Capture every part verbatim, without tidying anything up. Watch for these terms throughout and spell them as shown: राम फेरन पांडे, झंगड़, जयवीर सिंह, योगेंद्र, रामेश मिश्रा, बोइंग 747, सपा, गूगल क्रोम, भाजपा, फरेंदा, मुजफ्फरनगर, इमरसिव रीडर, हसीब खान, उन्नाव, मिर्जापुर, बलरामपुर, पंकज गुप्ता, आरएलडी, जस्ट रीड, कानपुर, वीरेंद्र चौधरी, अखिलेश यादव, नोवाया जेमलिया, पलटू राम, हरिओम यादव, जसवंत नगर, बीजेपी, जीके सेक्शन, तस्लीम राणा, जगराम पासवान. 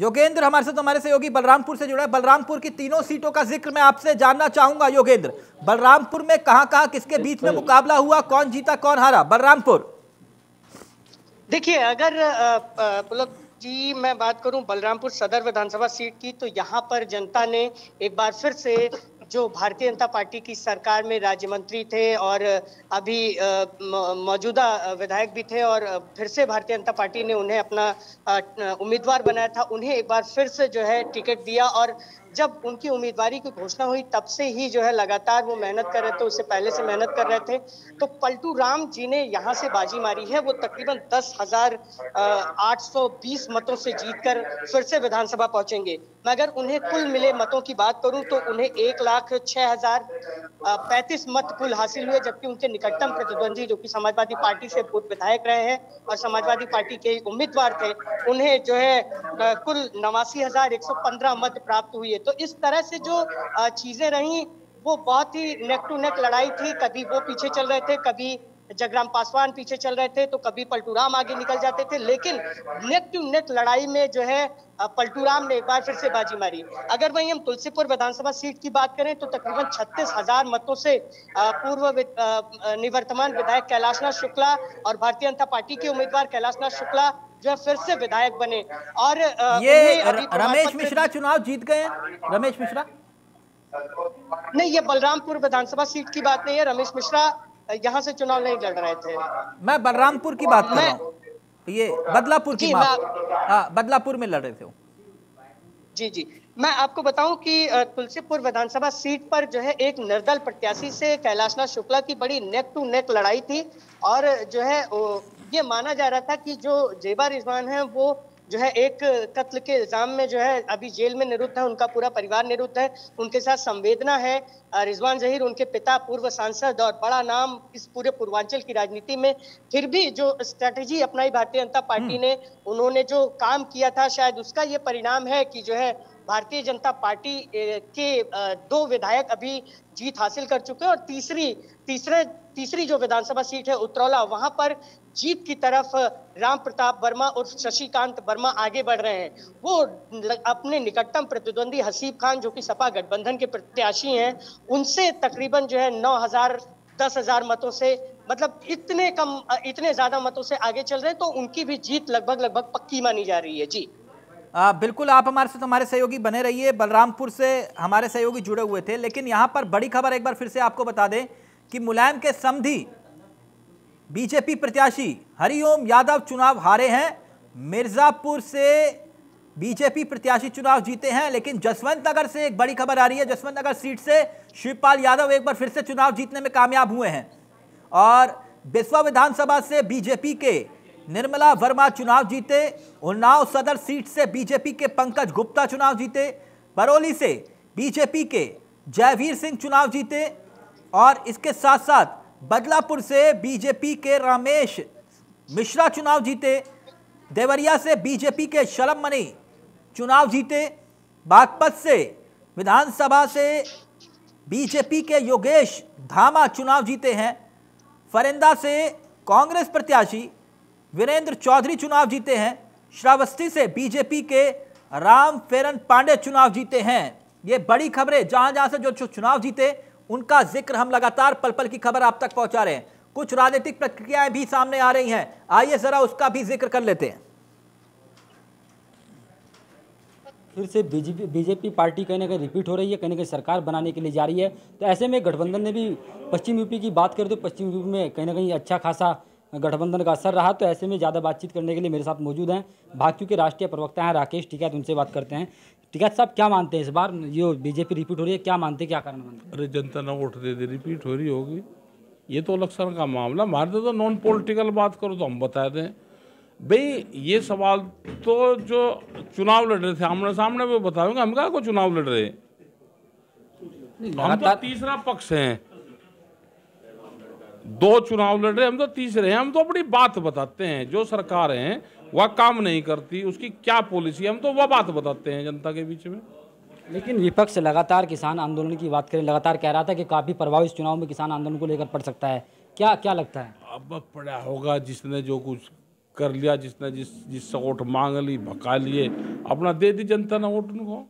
योगेंद्र हमारे साथ हमारे सहयोगी बलरामपुर से जुड़ा है। बलरामपुर की तीनों सीटों का जिक्र मैं आपसे जानना चाहूंगा योगेंद्र, बलरामपुर में कहां कहां किसके बीच में मुकाबला हुआ, कौन जीता कौन हारा बलरामपुर? देखिए, अगर मतलब जी मैं बात करूं बलरामपुर सदर विधानसभा सीट की, तो यहाँ पर जनता ने एक बार फिर से जो भारतीय जनता पार्टी की सरकार में राज्य मंत्री थे और अभी मौजूदा विधायक भी थे और फिर से भारतीय जनता पार्टी ने उन्हें अपना उम्मीदवार बनाया था, उन्हें एक बार फिर से जो है टिकट दिया। और जब उनकी उम्मीदवारी की घोषणा हुई तब से ही जो है लगातार वो मेहनत कर रहे थे, उससे पहले से मेहनत कर रहे थे। तो पलटू राम जी ने यहाँ से बाजी मारी है, वो तकरीबन दस हजार आठ सौ बीस मतों से जीतकर फिर से विधानसभा पहुंचेंगे। मगर उन्हें कुल मिले मतों की बात करूं तो उन्हें एक लाख छह हजार पैंतीस मत कुल हासिल हुए, जबकि उनके निकटतम प्रतिद्वंदी जो कि समाजवादी पार्टी से पूर्व विधायक रहे हैं और समाजवादी पार्टी के उम्मीदवार थे, उन्हें जो है कुल नवासी हजार एक सौ पंद्रह मत प्राप्त हुए। तो इस तरह से जो चीजें रहीं वो बहुत ही नेक टू नेक लड़ाई थी। कभी वो पीछे चल रहे थे, कभी जगराम पासवान पीछे चल रहे थे, तो कभी पलटू राम आगे निकल जाते थे, लेकिन नेक टू नेक लड़ाई में जो है पलटू राम ने एक बार फिर से बाजी मारी। अगर वहीं हम तुलसीपुर विधानसभा सीट की बात करें तो तकरीबन छत्तीस हजार मतों से पूर्व निवर्तमान विधायक कैलाशनाथ शुक्ला और भारतीय जनता पार्टी के उम्मीदवार कैलाशनाथ शुक्ला जो फिर से विधायक बने। और ये रामेश मिश्रा चुनाव जीत गए। रामेश मिश्रा नहीं, ये बलरामपुर विधानसभा सीट की बात नहीं है, रामेश मिश्रा यहाँ से चुनाव नहीं लड़ रहे थे। मैं बलरामपुर की बात कर रहा हूँ, ये बदलापुर की बात, बदलापुर में लड़ रहे थे। जी जी, मैं आपको बताऊं कि तुलसीपुर विधानसभा सीट पर जो है एक निर्दल प्रत्याशी से कैलाशनाथ शुक्ला की बड़ी नेक टू नेक लड़ाई थी और जो है ये माना जा रहा था कि जो जेबा रिजवान है वो जो है एक कत्ल के इल्जाम में जो है अभी जेल में निरुद्ध है, उनका पूरा परिवार निरुद्ध है, उनके साथ संवेदना है। रिजवान जहीर उनके पिता पूर्व सांसद और बड़ा नाम इस पूरे पूर्वांचल की राजनीति में, फिर भी जो स्ट्रेटजी अपनाई भारतीय जनता पार्टी ने, उन्होंने जो काम किया था शायद उसका ये परिणाम है कि जो है भारतीय जनता पार्टी के दो विधायक अभी जीत हासिल कर चुके हैं और तीसरी तीसरे तीसरी जो विधानसभा सीट है उत्रौला, वहां पर जीत की तरफ राम प्रताप वर्मा और शशिकांत वर्मा आगे बढ़ रहे हैं। वो अपने निकटतम प्रतिद्वंदी हसीब खान जो कि सपा गठबंधन के प्रत्याशी हैं, उनसे तकरीबन जो है नौ हजार दस हजार मतों से, मतलब इतने कम इतने ज्यादा मतों से आगे चल रहे हैं, तो उनकी भी जीत लगभग लगभग पक्की मानी जा रही है। जी आ, बिल्कुल, आप हमारे साथ हमारे सहयोगी बने रहिए। बलरामपुर से हमारे सहयोगी जुड़े हुए थे, लेकिन यहाँ पर बड़ी खबर एक बार फिर से आपको बता दें कि मुलायम के समधी बीजेपी प्रत्याशी हरिओम यादव चुनाव हारे हैं। मिर्जापुर से बीजेपी प्रत्याशी चुनाव जीते हैं, लेकिन जसवंत नगर से एक बड़ी खबर आ रही है। जसवंत नगर सीट से शिवपाल यादव एक बार फिर से चुनाव जीतने में कामयाब हुए हैं और बिस्वा विधानसभा से बीजेपी के निर्मला वर्मा चुनाव जीते। उन्नाव सदर सीट से बीजेपी के पंकज गुप्ता चुनाव जीते। बरौली से बीजेपी के जयवीर सिंह चुनाव जीते और इसके साथ साथ बदलापुर से बीजेपी के रामेश मिश्रा चुनाव जीते। देवरिया से बीजेपी के शरभ मनी चुनाव जीते। बागपत से विधानसभा से बीजेपी के योगेश धामा चुनाव जीते हैं। फरेंदा से कांग्रेस प्रत्याशी वीरेंद्र चौधरी चुनाव जीते हैं। श्रावस्ती से बीजेपी के राम फेरन पांडे चुनाव जीते हैं। ये बड़ी खबरें, जहां जहां से जो चुनाव जीते उनका जिक्र हम लगातार पल पल की खबर आप तक पहुंचा रहे हैं। कुछ राजनीतिक प्रक्रियाएं भी सामने आ रही हैं, आइए जरा उसका भी जिक्र कर लेते हैं। फिर से बीजेपी बीजेपी पार्टी कहीं ना कहीं रिपीट हो रही है, कहीं ना कहीं सरकार बनाने के लिए जा रही है। तो ऐसे में गठबंधन ने भी, पश्चिम यूपी की बात करें तो पश्चिम यूपी में कहीं ना कहीं अच्छा खासा गठबंधन का असर रहा। तो ऐसे में ज़्यादा बातचीत करने के लिए मेरे साथ मौजूद हैं भाजपा के राष्ट्रीय प्रवक्ता हैं राकेश टिकैत, उनसे बात करते हैं। टिकैत साहब, क्या मानते हैं इस बार ये बीजेपी रिपीट हो रही है, क्या मानते हैं, क्या कारण मानते हैं? अरे जनता ना वोट दे दे रिपीट हो रही होगी, ये तो इलेक्शन का मामला। मानते तो नॉन पॉलिटिकल बात करो तो हम बता दें भाई, ये सवाल तो जो चुनाव लड़ रहे थे आमने सामने वो बताएंगे, हम क्या को चुनाव लड़ रहे हैं, हम तो तीसरा पक्ष हैं, दो चुनाव लड़ रहे हम तो तीसरे हैं। हम तो अपनी बात बताते हैं, जो सरकार है वह काम नहीं करती, उसकी क्या पॉलिसी है, हम तो वह बात बताते हैं जनता के बीच में। लेकिन विपक्ष लगातार किसान आंदोलन की बात करें, लगातार कह रहा था कि काफ़ी प्रभाव इस चुनाव में किसान आंदोलन को लेकर पड़ सकता है, क्या क्या लगता है? अब पड़ा होगा, जिसने जो कुछ कर लिया, जिसने जिस जिससे वोट मांग ली भका लिए, अपना दे दी जनता ने वोट उनको।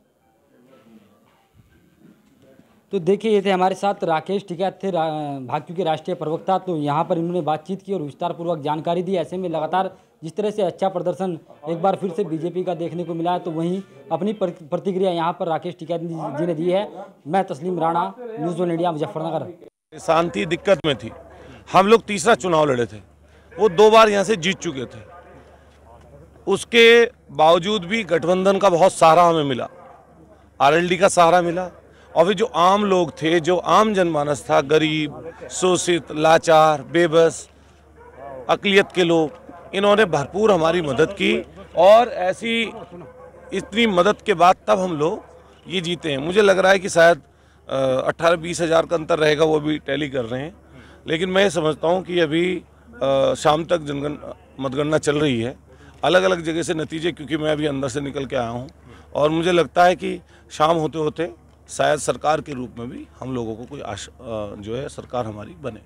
तो देखिए ये थे हमारे साथ राकेश टिकैत थे भाजपा के राष्ट्रीय प्रवक्ता। तो यहाँ पर इन्होंने बातचीत की और विस्तारपूर्वक जानकारी दी। ऐसे में लगातार जिस तरह से अच्छा प्रदर्शन एक बार फिर से बीजेपी का देखने को मिला है, तो वहीं अपनी प्रतिक्रिया यहाँ पर राकेश टिकैत जी ने दी है। मैं तस्लीम राणा, news one India, मुजफ्फरनगर। शांति दिक्कत में थी, हम लोग तीसरा चुनाव लड़े थे, वो दो बार यहाँ से जीत चुके थे, उसके बावजूद भी गठबंधन का बहुत सहारा हमें मिला, आरएलडी का सहारा मिला, और फिर जो आम लोग थे, जो आम जनमानस था, गरीब, शोषित, लाचार, बेबस, अकलियत के लोग, इन्होंने भरपूर हमारी मदद की और ऐसी इतनी मदद के बाद तब हम लोग ये जीते हैं। मुझे लग रहा है कि शायद अट्ठारह बीस हज़ार का अंतर रहेगा, वो भी टैली कर रहे हैं, लेकिन मैं समझता हूँ कि अभी आ, शाम तक जनगण मतगणना चल रही है, अलग अलग जगह से नतीजे, क्योंकि मैं अभी अंदर से निकल के आया हूँ, और मुझे लगता है कि शाम होते होते शायद सरकार के रूप में भी हम लोगों को कोई आशा जो है सरकार हमारी बने।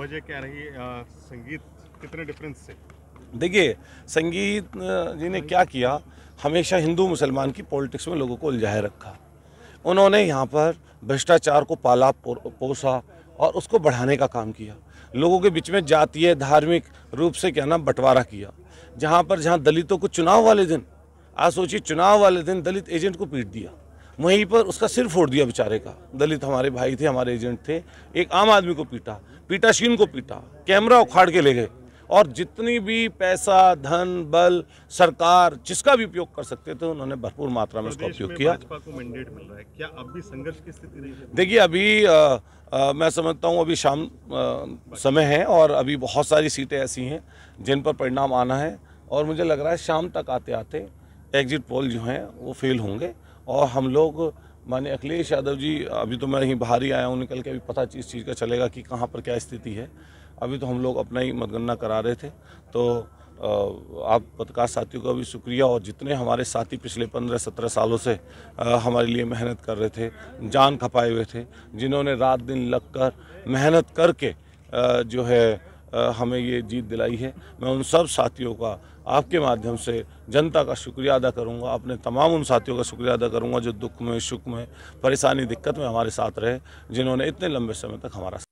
वजह क्या रही आ, संगीत कितने डिफरेंस से? देखिए संगीत जी ने क्या किया, हमेशा हिंदू मुसलमान की पॉलिटिक्स में लोगों को उलझाए रखा, उन्होंने यहाँ पर भ्रष्टाचार को पाला पोसा और उसको बढ़ाने का काम किया, लोगों के बीच में जातीय धार्मिक रूप से क्या ना बंटवारा किया, जहाँ पर जहाँ दलितों को चुनाव वाले दिन, आज सोचिए चुनाव वाले दिन दलित एजेंट को पीट दिया, वहीं पर उसका सिर फोड़ दिया बेचारे का, दलित हमारे भाई थे, हमारे एजेंट थे, एक आम आदमी को पीटा, पीटाशीन को पीटा, कैमरा उखाड़ के ले गए, और जितनी भी पैसा, धन, बल, सरकार जिसका भी उपयोग कर सकते थे उन्होंने भरपूर मात्रा में उसका उपयोग किया। भाजपा को मैंडेट मिल रहा है क्या? अब भी संघर्ष की स्थिति नहीं है? देखिए अभी आ, आ, मैं समझता हूँ अभी शाम आ, समय है और अभी बहुत सारी सीटें ऐसी हैं जिन पर परिणाम आना है, और मुझे लग रहा है शाम तक आते आते एग्जिट पोल जो हैं वो फेल होंगे, और हम लोग माने अखिलेश यादव जी, अभी तो मैं यहीं बाहर ही आया हूँ निकल के, अभी पता इस चीज़ का चलेगा कि कहाँ पर क्या स्थिति है, अभी तो हम लोग अपना ही मतगणना करा रहे थे। तो आप पत्रकार साथियों का भी शुक्रिया, और जितने हमारे साथी पिछले पंद्रह सत्रह सालों से हमारे लिए मेहनत कर रहे थे, जान खपाए हुए थे, जिन्होंने रात दिन लग कर मेहनत करके जो है हमें ये जीत दिलाई है, मैं उन सब साथियों का आपके माध्यम से जनता का शुक्रिया अदा करूंगा, अपने तमाम उन साथियों का शुक्रिया अदा करूंगा जो दुख में, सुख में, परेशानी, दिक्कत में हमारे साथ रहे, जिन्होंने इतने लंबे समय तक हमारा